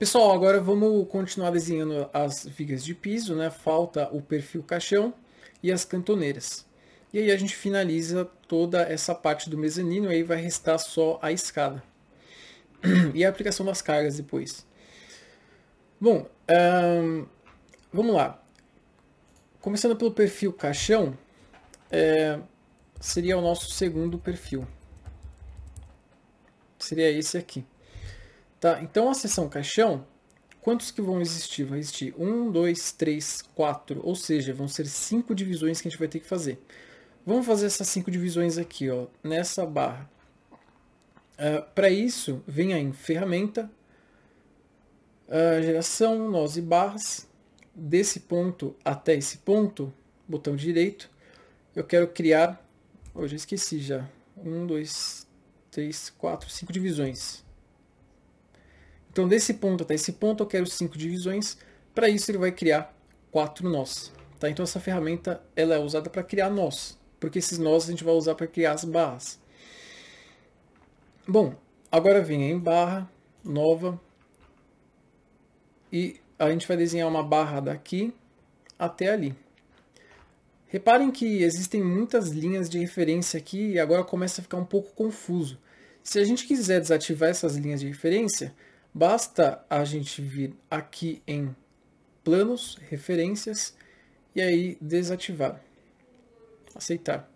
Pessoal, agora vamos continuar desenhando as vigas de piso, né? Falta o perfil caixão e as cantoneiras. E aí a gente finaliza toda essa parte do mezanino, aí vai restar só a escada. E a aplicação das cargas depois. Bom, vamos lá. Começando pelo perfil caixão, seria o nosso segundo perfil. Seria esse aqui. Tá? Então a seção caixão, quantos que vão existir? Vai existir 1, 2, 3, 4, ou seja, vão ser 5 divisões que a gente vai ter que fazer. Vamos fazer essas 5 divisões aqui, ó, nessa barra. Para isso, venha em ferramenta, geração, nós e barras. Desse ponto até esse ponto, botão direito, eu quero criar, eu já esqueci já, 1, 2, 3, 4, 5 divisões. Então, desse ponto até esse ponto, eu quero 5 divisões. Para isso, ele vai criar 4 nós. Tá? Então, essa ferramenta ela é usada para criar nós, porque esses nós a gente vai usar para criar as barras. Bom, agora vem em barra, nova, e a gente vai desenhar uma barra daqui até ali. Reparem que existem muitas linhas de referência aqui, e agora começa a ficar um pouco confuso. Se a gente quiser desativar essas linhas de referência, basta a gente vir aqui em planos, referências, e aí desativar. Aceitar.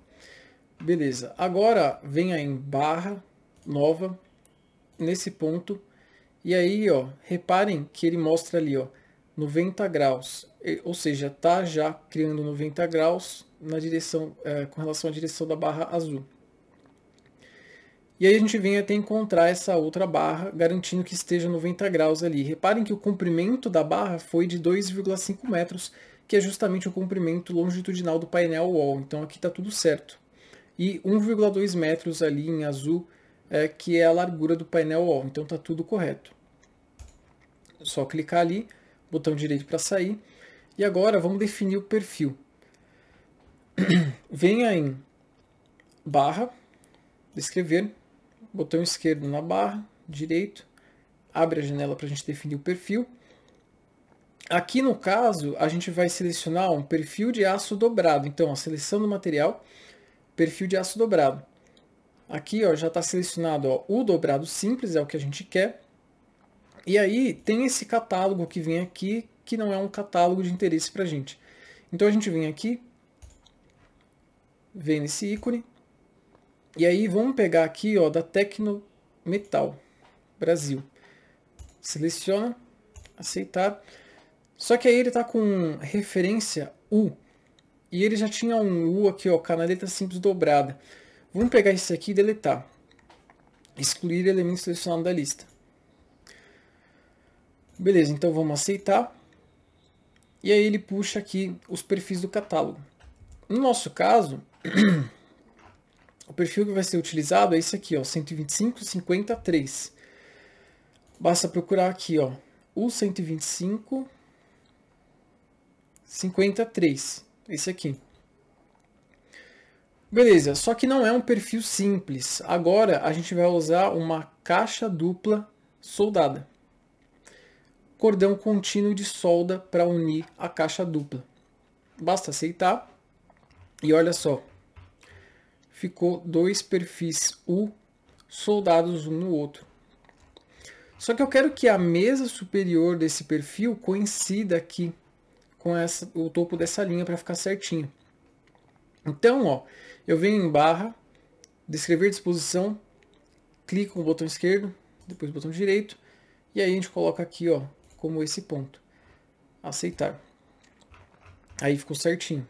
Beleza. Agora venha em barra, nova, nesse ponto. E aí, ó, reparem que ele mostra ali, ó, 90 graus. Ou seja, tá já criando 90 graus na direção, com relação à direção da barra azul. E aí a gente vem até encontrar essa outra barra, garantindo que esteja 90 graus ali. Reparem que o comprimento da barra foi de 2,5 metros, que é justamente o comprimento longitudinal do painel wall. Então aqui está tudo certo. E 1,2 metros ali em azul, que é a largura do painel wall. Então está tudo correto. É só clicar ali, botão direito para sair. E agora vamos definir o perfil. Venha em barra, descrever. Botão esquerdo na barra, direito, abre a janela para a gente definir o perfil. Aqui no caso, a gente vai selecionar um perfil de aço dobrado. Então, a seleção do material, perfil de aço dobrado. Aqui ó, já está selecionado ó, o dobrado simples, é o que a gente quer. E aí tem esse catálogo que vem aqui, que não é um catálogo de interesse para a gente. Então a gente vem aqui, vem nesse ícone. E aí vamos pegar aqui ó, da Tecno Metal Brasil. Seleciona, aceitar. Só que aí ele está com referência U. E ele já tinha um U aqui, ó, canaleta simples dobrada. Vamos pegar esse aqui e deletar. Excluir elemento selecionado da lista. Beleza, então vamos aceitar. E aí ele puxa aqui os perfis do catálogo. No nosso caso, o perfil que vai ser utilizado é esse aqui, ó, 125-53. Basta procurar aqui, ó, o 125-53, esse aqui. Beleza, só que não é um perfil simples. Agora a gente vai usar uma caixa dupla soldada. Cordão contínuo de solda para unir a caixa dupla. Basta aceitar. E olha só. Ficou dois perfis U soldados um no outro. Só que eu quero que a mesa superior desse perfil coincida aqui com o topo dessa linha para ficar certinho. Então, ó, eu venho em barra, descrever disposição, clico no botão esquerdo, depois no botão direito, e aí a gente coloca aqui, ó, como esse ponto. Aceitar. Aí ficou certinho.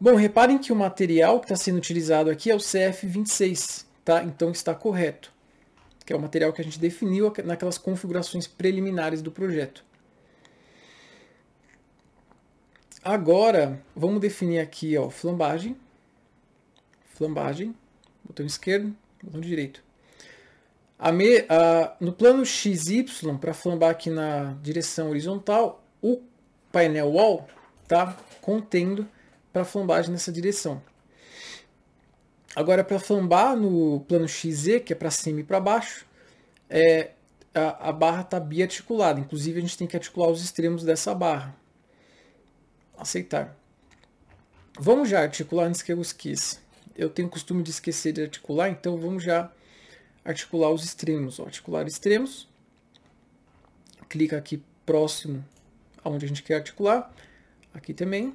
Bom, reparem que o material que está sendo utilizado aqui é o CF26, tá? Então está correto, que é o material que a gente definiu naquelas configurações preliminares do projeto. Agora, vamos definir aqui, ó, flambagem, flambagem, botão esquerdo, botão direito. No plano XY, para flambar aqui na direção horizontal, o painel wall está contendo para flambagem nessa direção. Agora, para flambar no plano XZ, que é para cima e para baixo, a barra está biarticulada, inclusive a gente tem que articular os extremos dessa barra. Aceitar. Vamos já articular antes que eu esqueça. Eu tenho o costume de esquecer de articular, então vamos já articular os extremos. Ó, articular extremos. Clica aqui próximo aonde a gente quer articular. Aqui também.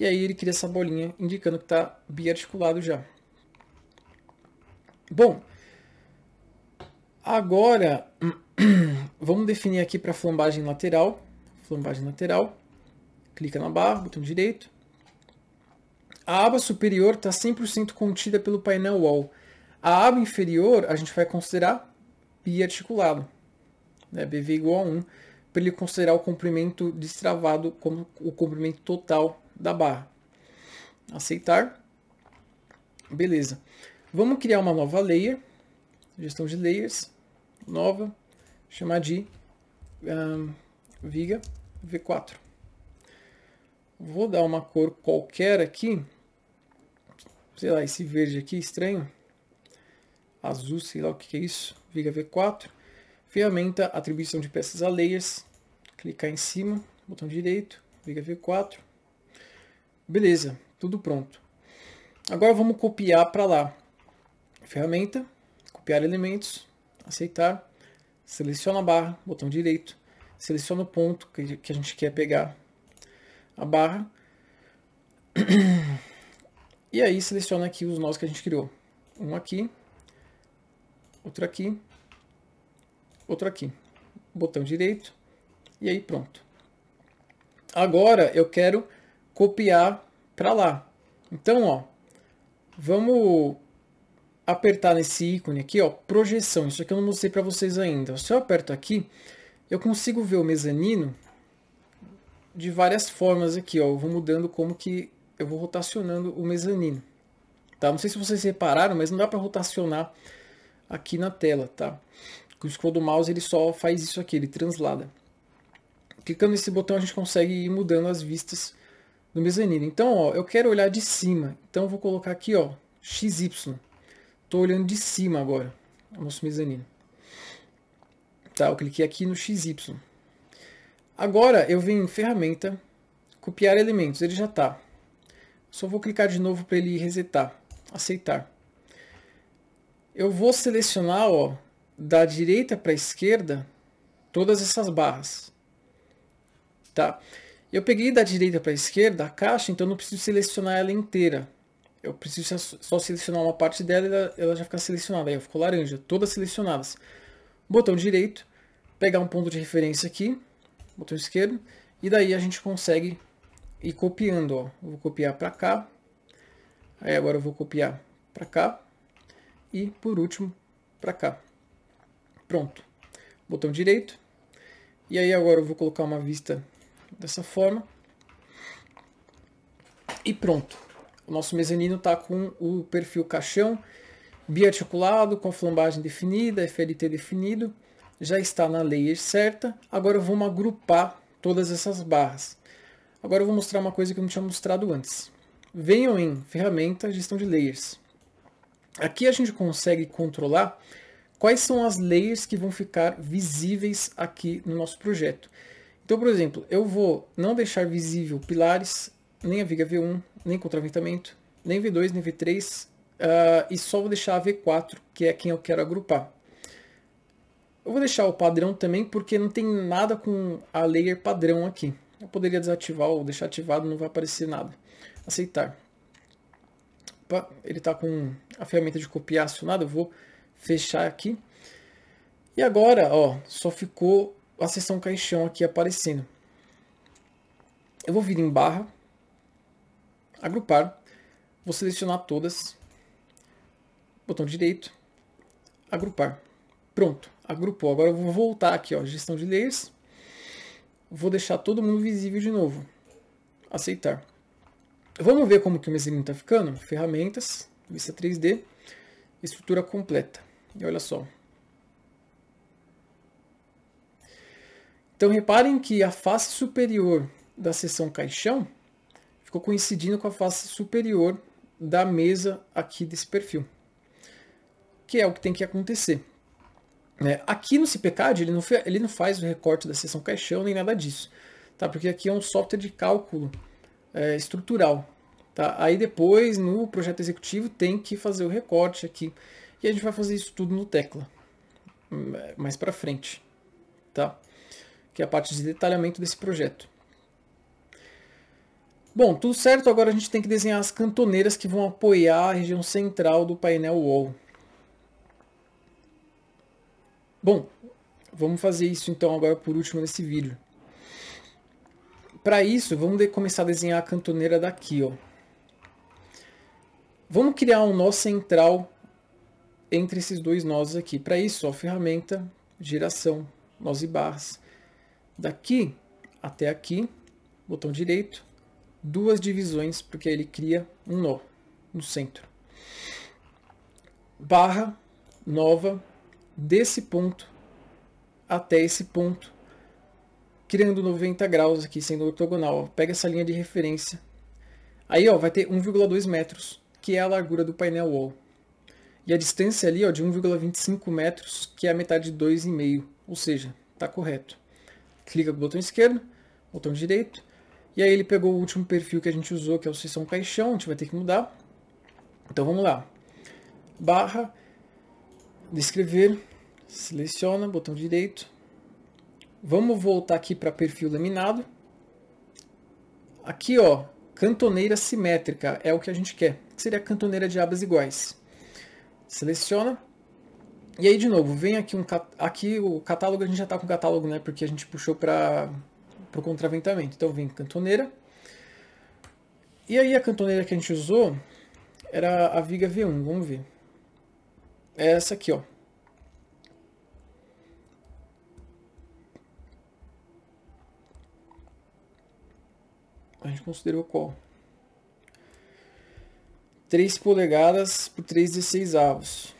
E aí ele cria essa bolinha indicando que está biarticulado já. Bom, agora vamos definir aqui para flambagem lateral. Flambagem lateral. Clica na barra, botão direito. A aba superior está 100% contida pelo painel Wall. A aba inferior a gente vai considerar biarticulado, né? BV igual a 1, para ele considerar o comprimento destravado como o comprimento total da barra. Aceitar. Beleza. Vamos criar uma nova layer. Gestão de layers. Nova. Chamar de viga V4. Vou dar uma cor qualquer aqui. Sei lá, esse verde aqui estranho. Azul, sei lá o que é isso. Viga V4. Ferramenta, atribuição de peças a layers. Clicar em cima, botão direito. Viga V4. Beleza, tudo pronto. Agora vamos copiar para lá. Ferramenta, copiar elementos. Aceitar. Seleciona a barra, botão direito. Seleciona o ponto que a gente quer pegar. A barra, e aí seleciona aqui os nós que a gente criou, um aqui, outro aqui, outro aqui, botão direito, e aí pronto. Agora eu quero copiar para lá, então ó, vamos apertar nesse ícone aqui, ó, projeção, isso aqui eu não mostrei para vocês ainda. Se eu aperto aqui, eu consigo ver o mezanino de várias formas aqui, ó. Eu vou mudando como que eu vou rotacionando o mezanino, tá? Não sei se vocês repararam, mas não dá para rotacionar aqui na tela, tá? O scroll do mouse ele só faz isso aqui, ele translada. Clicando nesse botão a gente consegue ir mudando as vistas do mezanino. Então, ó, eu quero olhar de cima, então eu vou colocar aqui, ó, XY. Tô olhando de cima agora, o nosso mezanino. Tá, eu cliquei aqui no XY. Agora eu venho em ferramenta, copiar elementos, ele já está. Só vou clicar de novo para ele resetar, aceitar. Eu vou selecionar, ó, da direita para a esquerda, todas essas barras. Tá? Eu peguei da direita para a esquerda a caixa, então não preciso selecionar ela inteira. Eu preciso só selecionar uma parte dela e ela já fica selecionada. Aí ficou laranja, todas selecionadas. Botão direito, pegar um ponto de referência aqui. Botão esquerdo, e daí a gente consegue ir copiando, ó. Eu vou copiar para cá, aí agora eu vou copiar para cá, e por último, para cá. Pronto. Botão direito, e aí agora eu vou colocar uma vista dessa forma, e pronto. O nosso mezanino está com o perfil caixão, biarticulado, com a flambagem definida, FLT definido. Já está na layer certa. Agora vamos agrupar todas essas barras. Agora eu vou mostrar uma coisa que eu não tinha mostrado antes. Venham em ferramenta, gestão de layers. Aqui a gente consegue controlar quais são as layers que vão ficar visíveis aqui no nosso projeto. Então, por exemplo, eu vou não deixar visível pilares, nem a viga V1, nem contraventamento, nem V2, nem V3, e só vou deixar a V4, que é quem eu quero agrupar. Eu vou deixar o padrão também, porque não tem nada com a layer padrão aqui. Eu poderia desativar ou deixar ativado, não vai aparecer nada. Aceitar. Opa, ele está com a ferramenta de copiar acionada, eu vou fechar aqui. E agora, ó, só ficou a seção caixão aqui aparecendo. Eu vou vir em barra, agrupar, vou selecionar todas, botão direito, agrupar. Pronto, agrupou. Agora eu vou voltar aqui, ó, gestão de layers. Vou deixar todo mundo visível de novo. Aceitar. Vamos ver como que o mezanino está ficando? Ferramentas, vista 3D, estrutura completa. E olha só. Então reparem que a face superior da seção caixão ficou coincidindo com a face superior da mesa aqui desse perfil. Que é o que tem que acontecer. Aqui no CPCAD ele não faz o recorte da seção caixão nem nada disso, tá? Porque aqui é um software de cálculo estrutural, tá? Aí depois no projeto executivo tem que fazer o recorte aqui, e a gente vai fazer isso tudo no Tekla mais para frente, tá? Que é a parte de detalhamento desse projeto. Bom, tudo certo, agora a gente tem que desenhar as cantoneiras que vão apoiar a região central do painel wall. Bom, vamos fazer isso então agora por último nesse vídeo. Para isso, vamos começar a desenhar a cantoneira daqui, ó. Vamos criar um nó central entre esses dois nós aqui. Para isso, ó, ferramenta, geração, nós e barras. Daqui até aqui, botão direito, duas divisões, porque aí ele cria um nó no centro. Barra, nova, desse ponto até esse ponto, criando 90 graus aqui, sendo ortogonal. Ó. Pega essa linha de referência. Aí ó, vai ter 1,2 metros, que é a largura do painel wall. E a distância ali ó, de 1,25 metros, que é a metade de 2,5. Ou seja, está correto. Clica com o botão esquerdo, botão direito. E aí ele pegou o último perfil que a gente usou, que é o seção caixão. A gente vai ter que mudar. Então vamos lá. Barra, descrever, seleciona, botão direito. Vamos voltar aqui para perfil laminado. Aqui, ó, cantoneira simétrica é o que a gente quer. Que seria a cantoneira de abas iguais. Seleciona. E aí, de novo, vem aqui, aqui o catálogo, a gente já está com o catálogo, né? Porque a gente puxou para o contraventamento. Então, vem cantoneira. E aí, a cantoneira que a gente usou era a viga V1, vamos ver. É essa aqui, ó. A gente considerou qual? 3 polegadas por 3/16.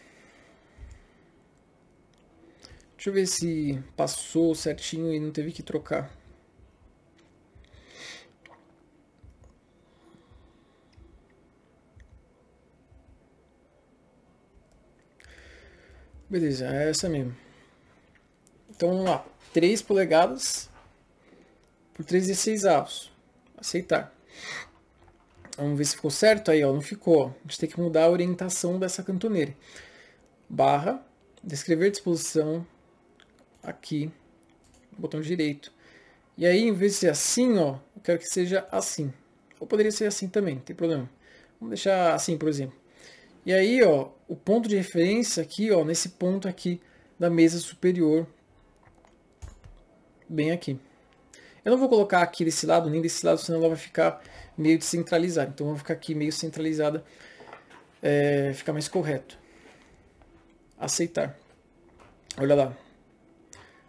Deixa eu ver se passou certinho e não teve que trocar. Beleza, é essa mesmo. Então vamos lá. 3 polegadas por 3/16. Aceitar. Vamos ver se ficou certo aí, ó. Não ficou. A gente tem que mudar a orientação dessa cantoneira. Barra, descrever disposição, aqui, botão direito. E aí, em vez de ser assim, ó, eu quero que seja assim. Ou poderia ser assim também, não tem problema. Vamos deixar assim, por exemplo. E aí, ó, o ponto de referência aqui, ó, nesse ponto aqui da mesa superior, bem aqui. Eu não vou colocar aqui desse lado, nem desse lado, senão ela vai ficar meio descentralizada. Então, eu vou ficar aqui meio centralizada, ficar mais correto. Aceitar. Olha lá.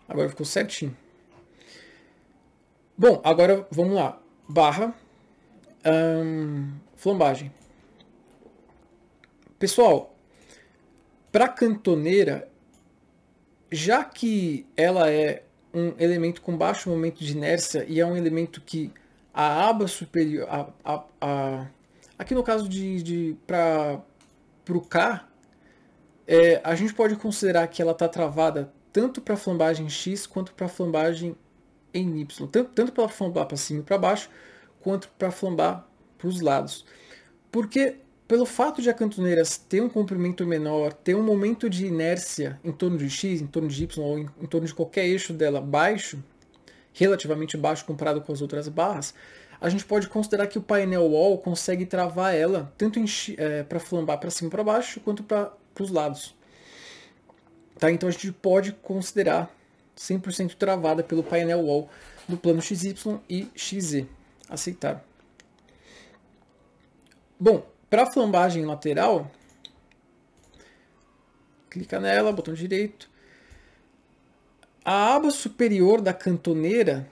Agora ficou certinho. Bom, agora vamos lá. Barra, flambagem. Pessoal, para cantoneira, já que ela é um elemento com baixo momento de inércia e é um elemento que a aba superior, aqui no caso de para o K, a gente pode considerar que ela está travada tanto para a flambagem X quanto para a flambagem em Y, tanto para flambar para cima e para baixo, quanto para flambar para os lados. Porque pelo fato de a cantoneira ter um comprimento menor, ter um momento de inércia em torno de X, em torno de Y, ou em torno de qualquer eixo dela baixo, relativamente baixo comparado com as outras barras, a gente pode considerar que o painel wall consegue travar ela, tanto para flambar para cima e para baixo, quanto para os lados. Tá? Então a gente pode considerar 100% travada pelo painel wall do plano XY e XZ. Aceitar. Bom, para a flambagem lateral, clica nela, botão direito. A aba superior da cantoneira,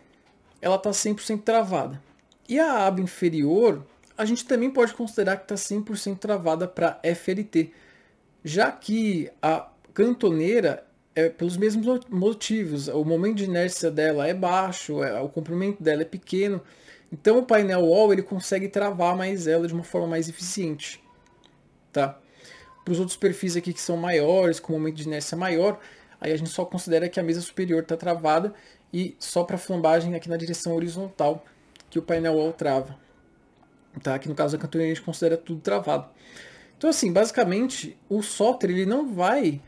ela está 100% travada. E a aba inferior, a gente também pode considerar que está 100% travada para FLT, já que a cantoneira, pelos mesmos motivos, o momento de inércia dela é baixo, o comprimento dela é pequeno. Então, o painel wall ele consegue travar mais ela de uma forma mais eficiente. Tá? Para os outros perfis aqui que são maiores, com momento de inércia maior, aí a gente só considera que a mesa superior está travada e só para flambagem aqui na direção horizontal que o painel wall trava. Tá? Aqui no caso da cantoneira a gente considera tudo travado. Então assim, basicamente, o software ele não vai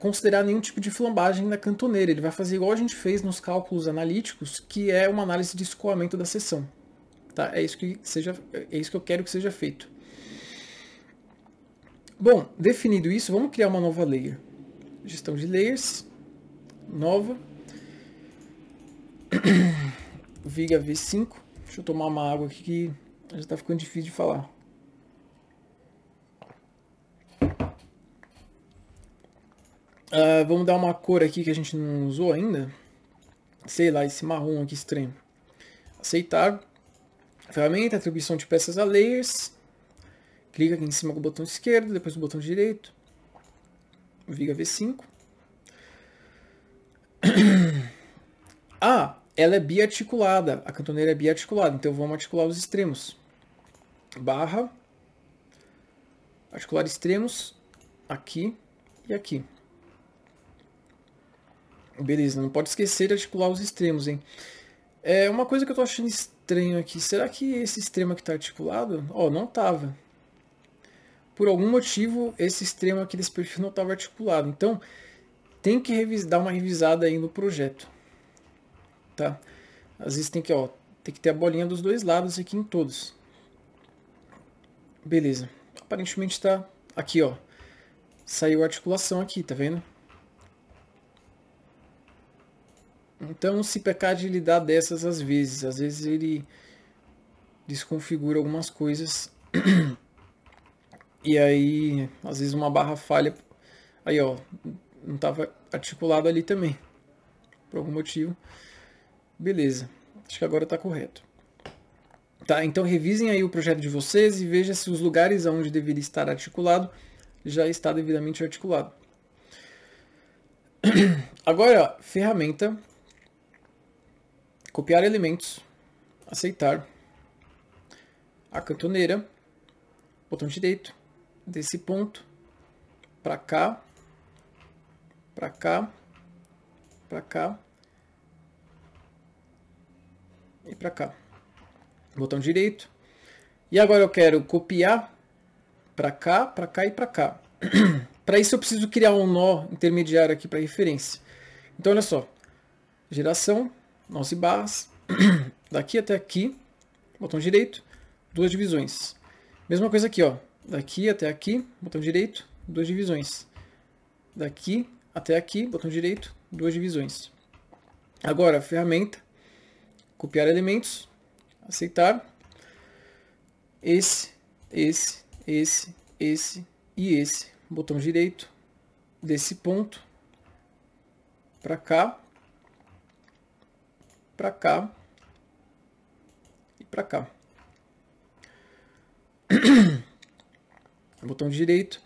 considerar nenhum tipo de flambagem na cantoneira. Ele vai fazer igual a gente fez nos cálculos analíticos, que é uma análise de escoamento da seção. Tá? É isso que eu quero que seja feito. Bom, definido isso, vamos criar uma nova layer. Gestão de layers, nova. Viga V5. Deixa eu tomar uma água aqui que já está ficando difícil de falar. Vamos dar uma cor aqui que a gente não usou ainda. Sei lá, esse marrom aqui estranho. Aceitar. Ferramenta, atribuição de peças a layers. Clica aqui em cima com o botão esquerdo, depois o botão direito. Viga V5. Ah, ela é biarticulada. A cantoneira é biarticulada, então vamos articular os extremos. Barra. Articular extremos. Aqui e aqui. Beleza, não pode esquecer de articular os extremos, hein? É uma coisa que eu tô achando estranho aqui. Será que esse extremo aqui tá articulado? Ó, não tava. Por algum motivo, esse extremo aqui desse perfil não tava articulado. Então, tem que dar uma revisada aí no projeto. Tá? Às vezes tem que, ó, tem que ter a bolinha dos dois lados aqui em todos. Beleza. Aparentemente tá aqui, ó. Saiu a articulação aqui, tá vendo? Então o CPCAD ele dá dessas às vezes ele desconfigura algumas coisas e aí às vezes uma barra falha, aí ó, não estava articulado ali também, por algum motivo. Beleza, acho que agora está correto. Tá, então revisem aí o projeto de vocês e vejam se os lugares onde deveria estar articulado já está devidamente articulado. Agora, ó, ferramenta. Copiar elementos, aceitar, a cantoneira, botão direito, desse ponto, para cá, para cá, para cá, e para cá, botão direito, e agora eu quero copiar para cá e para cá. Para isso eu preciso criar um nó intermediário aqui para referência. Então olha só, geração, nós e barras, daqui até aqui, botão direito, duas divisões. Mesma coisa aqui, ó, daqui até aqui, botão direito, duas divisões. Daqui até aqui, botão direito, duas divisões. Agora, ferramenta, copiar elementos, aceitar, esse e esse, botão direito, desse ponto, para cá, para cá e para cá. Botão direito.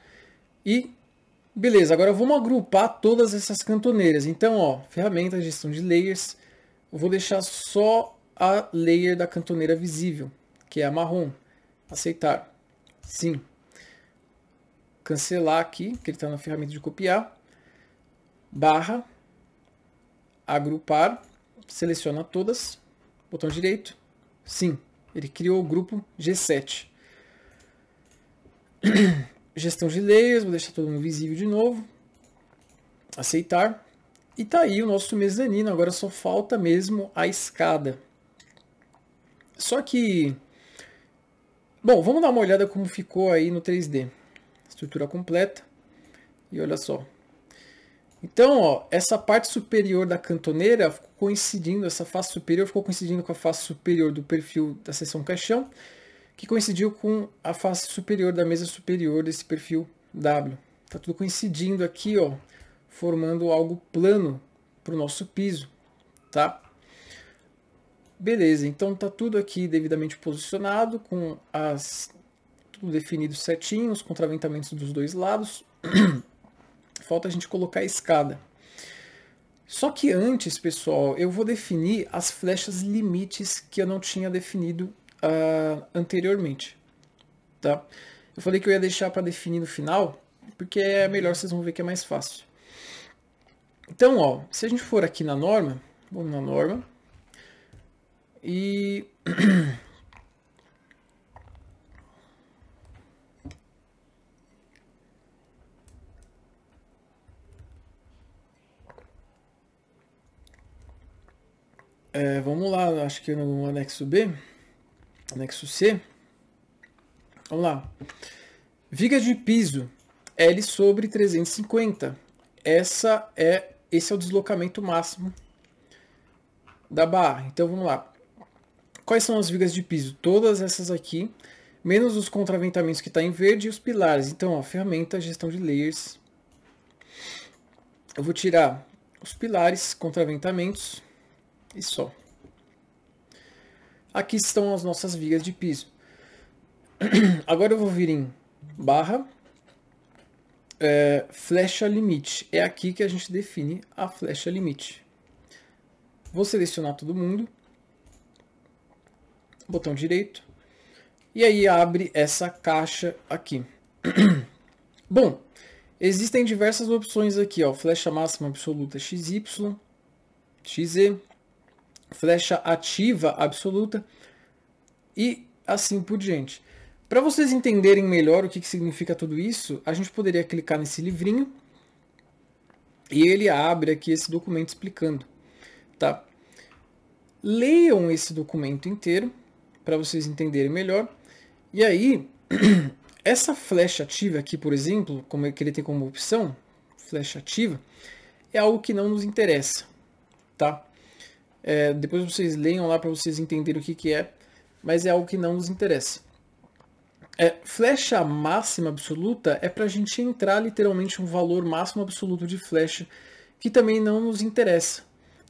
E beleza, agora vamos agrupar todas essas cantoneiras. Então, ó, ferramenta, gestão de layers. Eu vou deixar só a layer da cantoneira visível, que é a marrom. Aceitar. Sim. Cancelar aqui, que ele está na ferramenta de copiar. Barra. Agrupar. Seleciona todas, botão direito, sim, ele criou o grupo G7. Gestão de layers, vou deixar todo mundo visível de novo, aceitar, e tá aí o nosso mezanino, agora só falta mesmo a escada. Só que, bom, vamos dar uma olhada como ficou aí no 3D, estrutura completa, e olha só. Então, ó, essa parte superior da cantoneira ficou coincidindo, essa face superior ficou coincidindo com a face superior do perfil da seção caixão, que coincidiu com a face superior da mesa superior desse perfil W. Tá tudo coincidindo aqui, ó, formando algo plano para o nosso piso, tá? Beleza, então tá tudo aqui devidamente posicionado, com tudo definido certinho, os contraventamentos dos dois lados. Falta a gente colocar a escada. Só que antes, pessoal, eu vou definir as flechas limites que eu não tinha definido anteriormente. Tá? Eu falei que eu ia deixar para definir no final, porque é melhor, vocês vão ver que é mais fácil. Então, ó, se a gente for aqui na norma, vamos na norma, e vamos lá, acho que no anexo B, anexo C, vamos lá, viga de piso, L sobre 350, esse é o deslocamento máximo da barra. Então vamos lá. Quais são as vigas de piso? Todas essas aqui, menos os contraventamentos que está em verde e os pilares. Então, ó, ferramenta, gestão de layers. Eu vou tirar os pilares, contraventamentos e só. Aqui estão as nossas vigas de piso. Agora eu vou vir em barra. Flecha limite, é aqui que a gente define a flecha limite. Vou selecionar todo mundo, botão direito, e aí abre essa caixa aqui. Bom, existem diversas opções aqui, ó, flecha máxima absoluta XY, XZ, flecha ativa absoluta e assim por diante. Para vocês entenderem melhor o que significa tudo isso, a gente poderia clicar nesse livrinho e ele abre aqui esse documento explicando. Tá? Leiam esse documento inteiro para vocês entenderem melhor. E aí, essa flecha ativa aqui, por exemplo, como é que ele tem como opção, flecha ativa, é algo que não nos interessa. Tá? Depois vocês leiam lá para vocês entenderem o que é, mas é algo que não nos interessa. Flecha máxima absoluta é para a gente entrar literalmente um valor máximo absoluto de flecha, que também não nos interessa,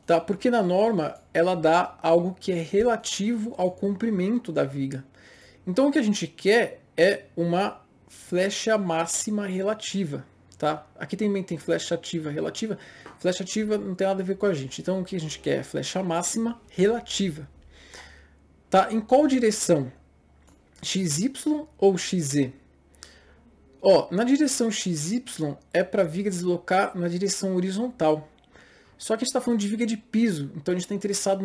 tá? Porque na norma ela dá algo que é relativo ao comprimento da viga. Então o que a gente quer é uma flecha máxima relativa, tá? Aqui também tem flecha ativa relativa, flecha ativa não tem nada a ver com a gente. Então o que a gente quer é flecha máxima relativa. Tá? Em qual direção? XY ou XZ? Ó, na direção XY é para a viga deslocar na direção horizontal. Só que a gente está falando de viga de piso, então a gente está interessado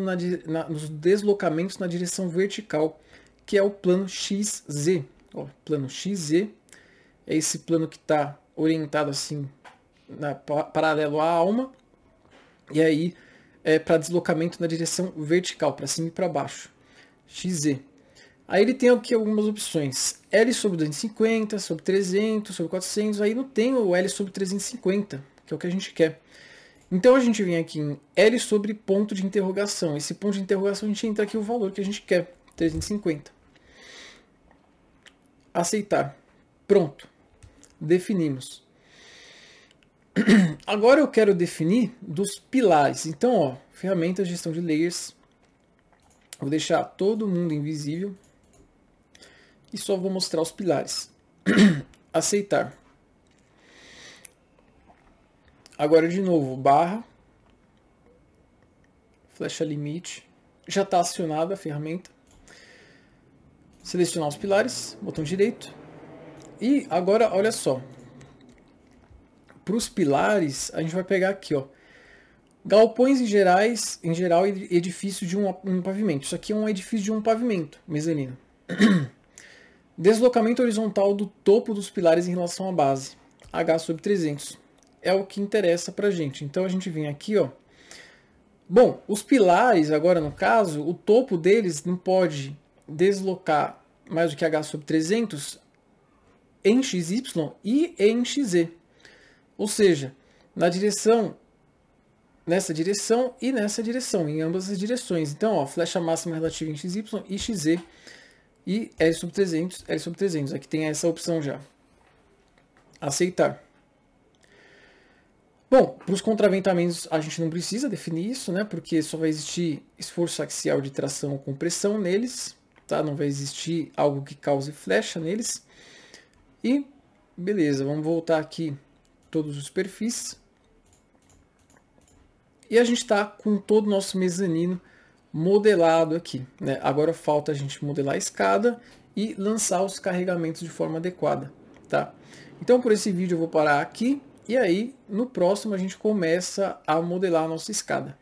nos deslocamentos na direção vertical, que é o plano XZ. Ó, plano XZ é esse plano que está orientado assim, paralelo à alma, e aí é para deslocamento na direção vertical, para cima e para baixo. XZ. Aí ele tem aqui algumas opções, L sobre 250, sobre 300, sobre 400, aí não tem o L sobre 350, que é o que a gente quer. Então a gente vem aqui em L sobre ponto de interrogação, esse ponto de interrogação a gente entra aqui o valor que a gente quer, 350. Aceitar. Pronto. Definimos. Agora eu quero definir dos pilares, então ó, ferramenta, gestão de layers, vou deixar todo mundo invisível. E só vou mostrar os pilares. Aceitar. Agora de novo, barra. Flecha limite. Já está acionada a ferramenta. Selecionar os pilares. Botão direito. E agora, olha só. Para os pilares, a gente vai pegar aqui, ó. Galpões em geral, edifício de um pavimento. Isso aqui é um edifício de um pavimento, mezanino. Deslocamento horizontal do topo dos pilares em relação à base, H sobre 300. É o que interessa pra gente. Então a gente vem aqui, ó. Bom, os pilares, agora no caso, o topo deles não pode deslocar mais do que H sobre 300 em XY e em XZ. Ou seja, nessa direção e nessa direção, em ambas as direções. Então, ó, flecha máxima relativa em XY e XZ. E L sobre 300, L sobre 300. Aqui tem essa opção já. Aceitar. Bom, para os contraventamentos a gente não precisa definir isso, né? Porque só vai existir esforço axial de tração ou compressão neles. Tá? Não vai existir algo que cause flecha neles. E, beleza, vamos voltar aqui todos os perfis. E a gente está com todo o nosso mezanino modelado aqui, né? Agora falta a gente modelar a escada e lançar os carregamentos de forma adequada, tá? Então por esse vídeo eu vou parar aqui E aí, no próximo, a gente começa a modelar a nossa escada.